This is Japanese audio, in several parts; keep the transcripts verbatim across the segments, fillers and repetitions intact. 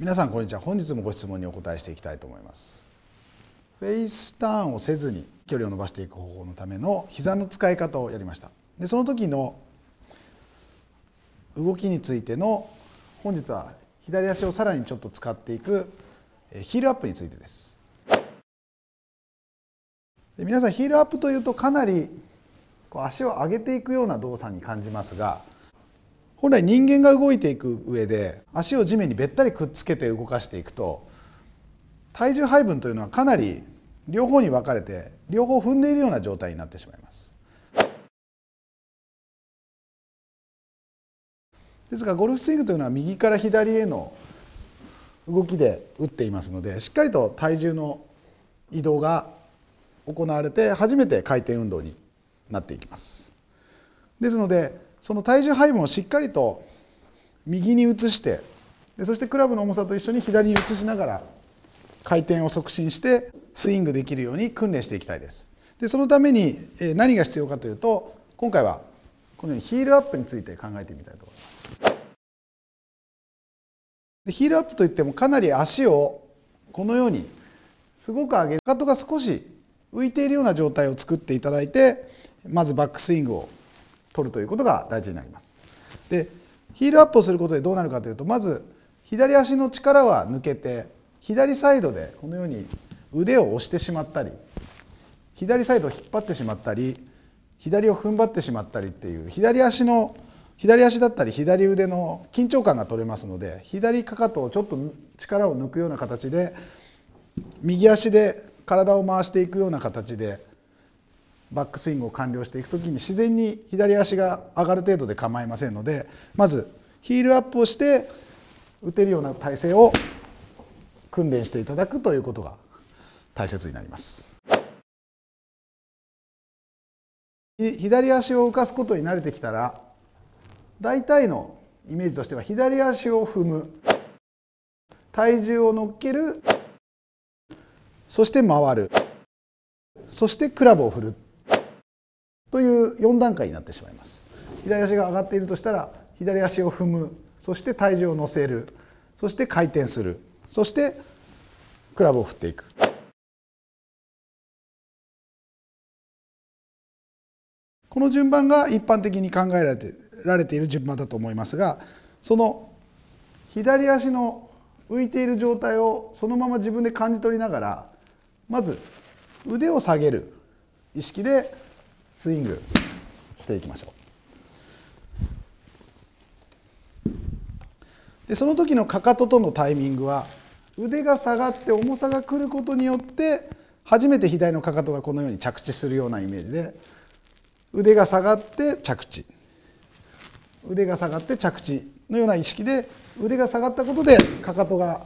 皆さんこんにちは。本日もご質問にお答えしていきたいと思います。フェイスターンをせずに距離を伸ばしていく方法のための膝の使い方をやりました。でその時の動きについての、本日は左足をさらにちょっと使っていくヒールアップについてです。で皆さんヒールアップというとかなりこう足を上げていくような動作に感じますが、本来人間が動いていく上で足を地面にべったりくっつけて動かしていくと、体重配分というのはかなり両方に分かれて両方踏んでいるような状態になってしまいます。ですからゴルフスイングというのは右から左への動きで打っていますので、しっかりと体重の移動が行われて初めて回転運動になっていきます。ですのでその体重配分をしっかりと右に移して、そしてクラブの重さと一緒に左に移しながら回転を促進してスイングできるように訓練していきたいです。でそのために何が必要かというと、今回はこのようにヒールアップについて考えてみたいと思います。でヒールアップといってもかなり足をこのようにすごく上げる、かかとが少し浮いているような状態を作っていただいて、まずバックスイングを取るということが大事になります。でヒールアップをすることでどうなるかというと、まず左足の力は抜けて左サイドでこのように腕を押してしまったり、左サイドを引っ張ってしまったり、左を踏ん張ってしまったりっていう左足の左足だったり左腕の緊張感が取れますので、左かかとをちょっと力を抜くような形で、右足で体を回していくような形でバックスイングを完了していくときに自然に左足が上がる程度で構いませんので、まずヒールアップをして打てるような体勢を訓練していただくということが大切になります。左足を浮かすことに慣れてきたら、大体のイメージとしては左足を踏む、体重を乗っける、そして回る、そしてクラブを振るというよん段階になってしまいます。左足が上がっているとしたら、左足を踏む、そして体重を乗せる、そして回転する、そしてクラブを振っていく。この順番が一般的に考えられてられている順番だと思いますが、その左足の浮いている状態をそのまま自分で感じ取りながら、まず腕を下げる意識でスイングしていきましょう。でその時のかかととのタイミングは、腕が下がって重さがくることによって初めて左のかかとがこのように着地するようなイメージで、腕が下がって着地、腕が下がって着地のような意識で、腕が下がったことでかかとが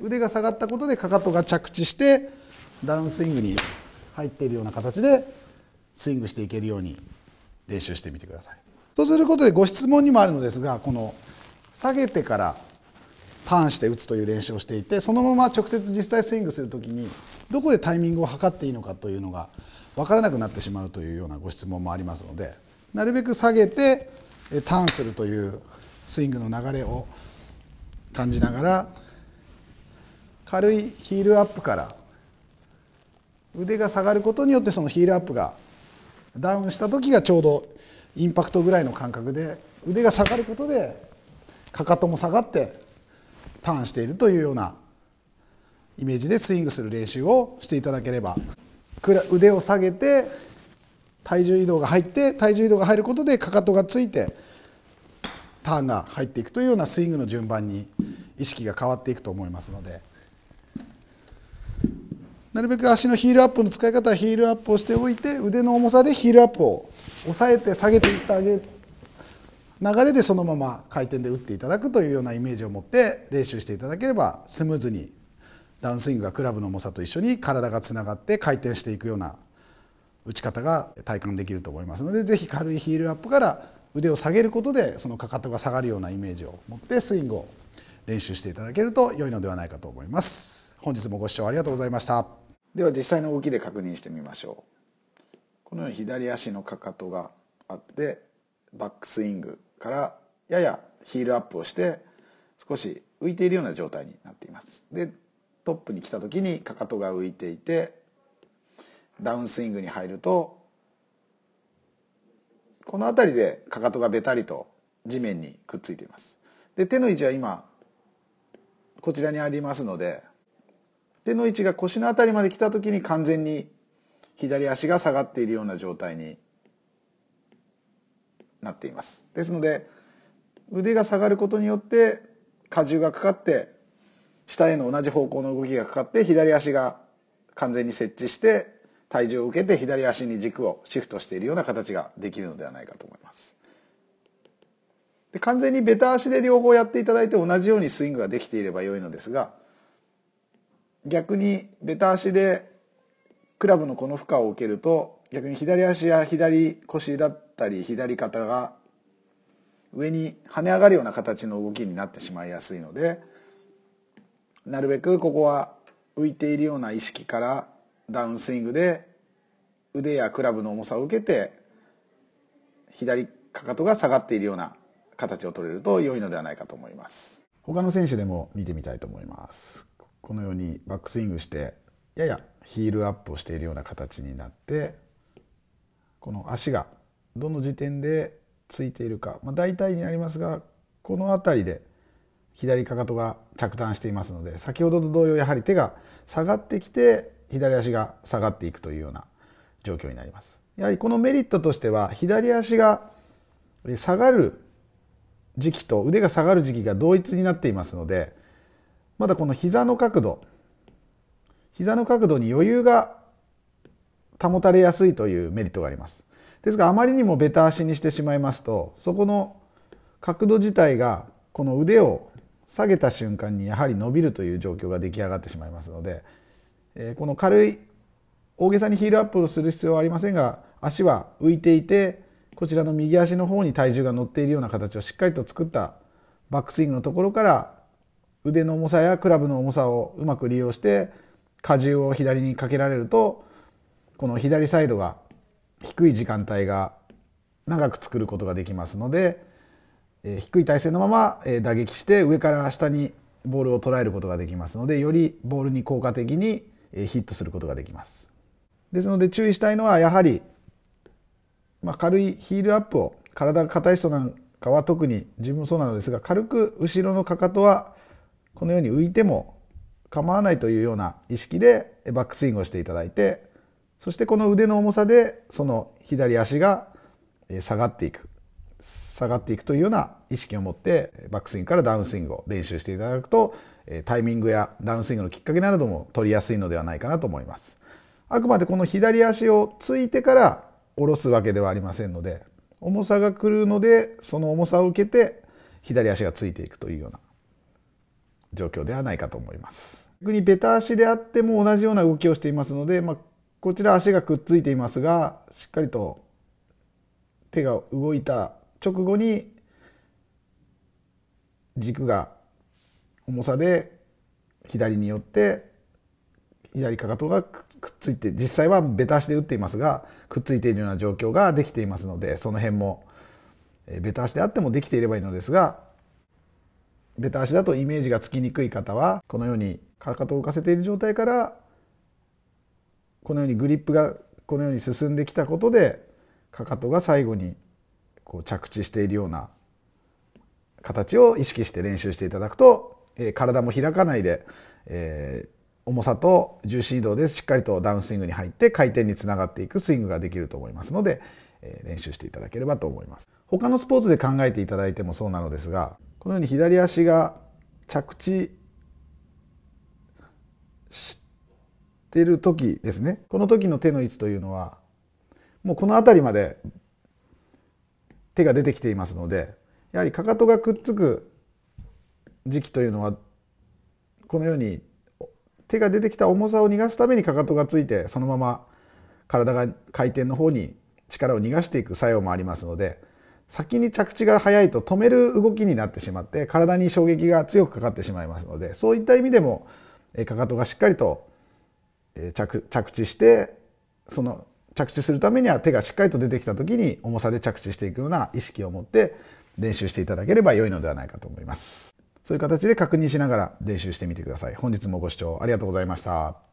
腕が下がったことでかかとが着地してダウンスイングに入っているような形でスイングしていけるように練習してみてください。そうすることで、ご質問にもあるのですが、この下げてからターンして打つという練習をしていて、そのまま直接実際スイングするときにどこでタイミングを測っていいのかというのが分からなくなってしまうというようなご質問もありますので、なるべく下げてターンするというスイングの流れを感じながら、軽いヒールアップから腕が下がることによって、そのヒールアップがダウンした時がちょうどインパクトぐらいの感覚で、腕が下がることでかかとも下がってターンしているというようなイメージでスイングする練習をしていただければ、腕を下げて体重移動が入って、体重移動が入ることでかかとがついてターンが入っていくというようなスイングの順番に意識が変わっていくと思いますので。なるべく足のヒールアップの使い方は、ヒールアップをしておいて腕の重さでヒールアップを抑えて下げていってあげる流れで、そのまま回転で打っていただくというようなイメージを持って練習していただければ、スムーズにダウンスイングがクラブの重さと一緒に体がつながって回転していくような打ち方が体感できると思いますので、ぜひ軽いヒールアップから腕を下げることで、そのかかとが下がるようなイメージを持ってスイングを練習していただけると良いのではないかと思います。本日もご視聴ありがとうございました。では実際の動きで確認してみましょう。このように左足のかかとがアップでバックスイングからややヒールアップをして少し浮いているような状態になっています。でトップに来た時にかかとが浮いていて、ダウンスイングに入るとこの辺りでかかとがべたりと地面にくっついています。で手の位置は今こちらにありますので、手の位置が腰の辺りまで来た時に完全に左足が下がっているような状態になっています。ですので腕が下がることによって荷重がかかって下への同じ方向の動きがかかって左足が完全に接地して体重を受けて左足に軸をシフトしているような形ができるのではないかと思います。で完全にベタ足で両方やっていただいて同じようにスイングができていれば良いのですが、逆にベタ足でクラブのこの負荷を受けると逆に左足や左腰だったり左肩が上に跳ね上がるような形の動きになってしまいやすいので、なるべくここは浮いているような意識からダウンスイングで腕やクラブの重さを受けて左かかとが下がっているような形を取れると良いのではないかと思います。他の選手でも見てみたいと思います。このようにバックスイングしてややヒールアップをしているような形になって、この足がどの時点でついているか、まあ、大体になりますがこの辺りで左かかとが着弾していますので、先ほどと同様やはり手が下がってきて左足が下がっていくというような状況になります。やはりこのメリットとしては左足が下がる時期と腕が下がる時期が同一になっていますので、まだこの膝の角度膝の角度に余裕が保たれやすいというメリットがあります。ですがあまりにもベタ足にしてしまいますと、そこの角度自体がこの腕を下げた瞬間にやはり伸びるという状況が出来上がってしまいますので、この軽い大げさにヒールアップをする必要はありませんが、足は浮いていてこちらの右足の方に体重が乗っているような形をしっかりと作ったバックスイングのところから腕の重さやクラブの重さをうまく利用して荷重を左にかけられると、この左サイドが低い時間帯が長く作ることができますので、低い体勢のまま打撃して上から下にボールを捉えることができますので、よりボールに効果的にヒットすることができます。ですので注意したいのはやはり、まあ、軽いヒールアップを体が硬い人なんかは特に自分もそうなのですが、軽く後ろのかかとはこのように浮いても構わないというような意識でバックスイングをしていただいて、そしてこの腕の重さでその左足が下がっていく下がっていくというような意識を持ってバックスイングからダウンスイングを練習していただくと、タイミングやダウンスイングのきっかけなども取りやすいのではないかなと思います。あくまでこの左足をついてから下ろすわけではありませんので、重さが来るのでその重さを受けて左足がついていくというような状況ではないかと思います。逆にベタ足であっても同じような動きをしていますので、まあ、こちら足がくっついていますがしっかりと手が動いた直後に軸が重さで左によって左かかとがくっついて、実際はベタ足で打っていますがくっついているような状況ができていますので、その辺もベタ足であってもできていればいいのですが、ベタ足だとイメージがつきにくい方はこのようにかかとを浮かせている状態からこのようにグリップがこのように進んできたことでかかとが最後にこう着地しているような形を意識して練習していただくと、体も開かないで、えー、重さと重心移動でしっかりとダウンスイングに入って回転につながっていくスイングができると思いますので、えー、練習していただければと思います。他のスポーツで考えていただいてもそうなのですが、このように左足が着地してる時ですね、この時の手の位置というのはもうこの辺りまで手が出てきていますので、やはりかかとがくっつく時期というのはこのように手が出てきた重さを逃がすためにかかとがついてそのまま体が回転の方に力を逃がしていく作用もありますので、先に着地が早いと止める動きになってしまって体に衝撃が強くかかってしまいますので、そういった意味でもかかとがしっかりと着地してその着地するためには手がしっかりと出てきた時に重さで着地していくような意識を持って練習していただければ良いのではないかと思います。そういう形で確認しながら練習してみてください。本日もご視聴ありがとうございました。